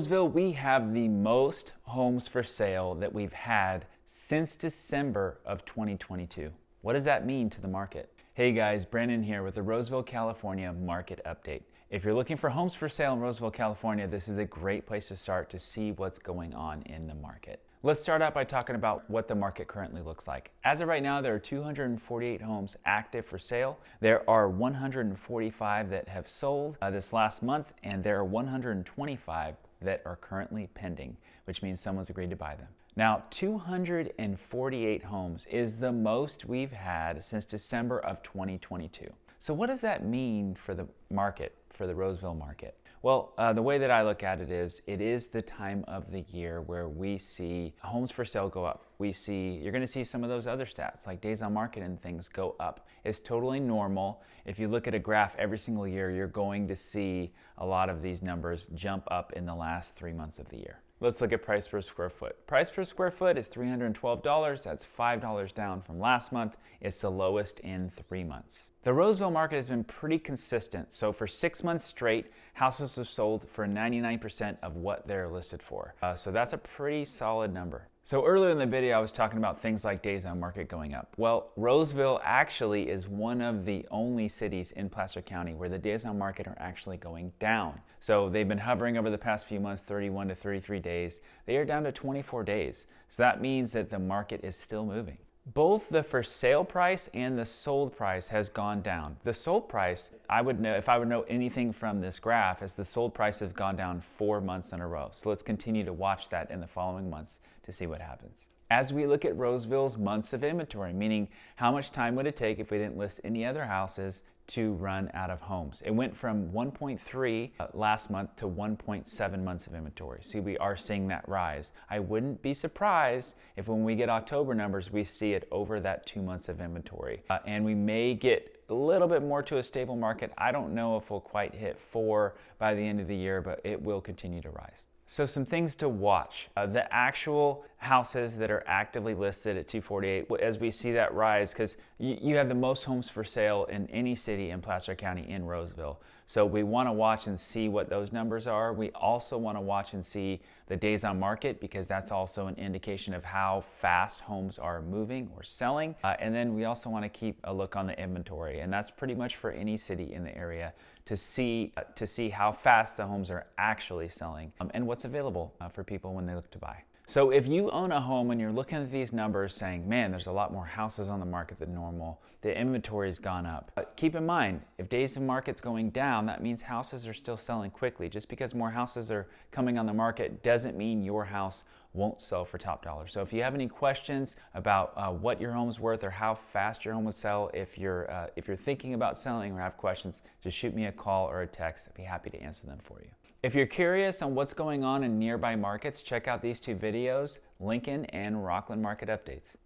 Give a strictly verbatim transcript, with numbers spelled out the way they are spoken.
Roseville, we have the most homes for sale that we've had since December of twenty twenty-two. What does that mean to the market? Hey guys, Brandon here with the Roseville, California market update. If you're looking for homes for sale in Roseville, California, this is a great place to start to see what's going on in the market. Let's start out by talking about what the market currently looks like. As of right now, there are two hundred forty-eight homes active for sale. There are one hundred forty-five that have sold uh, this last month, and there are one hundred twenty-five that are currently pending, which means someone's agreed to buy them. Now, two hundred forty-eight homes is the most we've had since December of twenty twenty-two. So what does that mean for the market, for the Roseville market? Well, uh, the way that I look at it is, it is the time of the year where we see homes for sale go up. We see, you're gonna see some of those other stats like days on market and things go up. It's totally normal. If you look at a graph every single year, you're going to see a lot of these numbers jump up in the last three months of the year. Let's look at price per square foot. Price per square foot is three hundred twelve dollars. That's five dollars down from last month. It's the lowest in three months. The Roseville market has been pretty consistent. So for six months straight, houses have sold for ninety-nine percent of what they're listed for. Uh, so that's a pretty solid number. So earlier in the video, I was talking about things like days on market going up. Well, Roseville actually is one of the only cities in Placer County where the days on market are actually going down. So they've been hovering over the past few months, thirty-one to thirty-three days. They are down to twenty-four days. So that means that the market is still moving. Both the for sale price and the sold price has gone down. The sold price, I would know, if I would know anything from this graph, is the sold price has gone down four months in a row. So let's continue to watch that in the following months to see what happens. As we look at Roseville's months of inventory, meaning how much time would it take if we didn't list any other houses to run out of homes. It went from one point three uh, last month to one point seven months of inventory. See, we are seeing that rise. I wouldn't be surprised if when we get October numbers, we see it over that two months of inventory. Uh, and we may get a little bit more to a stable market. I don't know if we'll quite hit four by the end of the year, but it will continue to rise. So some things to watch. Uh, the actual houses that are actively listed at two forty-eight, as we see that rise, because you have the most homes for sale in any city in Placer County in Roseville. So we wanna watch and see what those numbers are. We also wanna watch and see the days on market, because that's also an indication of how fast homes are moving or selling. Uh, and then we also wanna keep a look on the inventory, and that's pretty much for any city in the area to see, uh, to see how fast the homes are actually selling um, and what's available uh, for people when they look to buy. So if you own a home and you're looking at these numbers saying, man, there's a lot more houses on the market than normal, the inventory's gone up. But keep in mind, if days of market's going down, that means houses are still selling quickly. Just because more houses are coming on the market doesn't mean your house won't sell for top dollar. So if you have any questions about uh, what your home's worth or how fast your home would sell, if you're, uh, if you're thinking about selling or have questions, just shoot me a call or a text. I'd be happy to answer them for you. If you're curious on what's going on in nearby markets, check out these two videos, Lincoln and Rocklin market updates.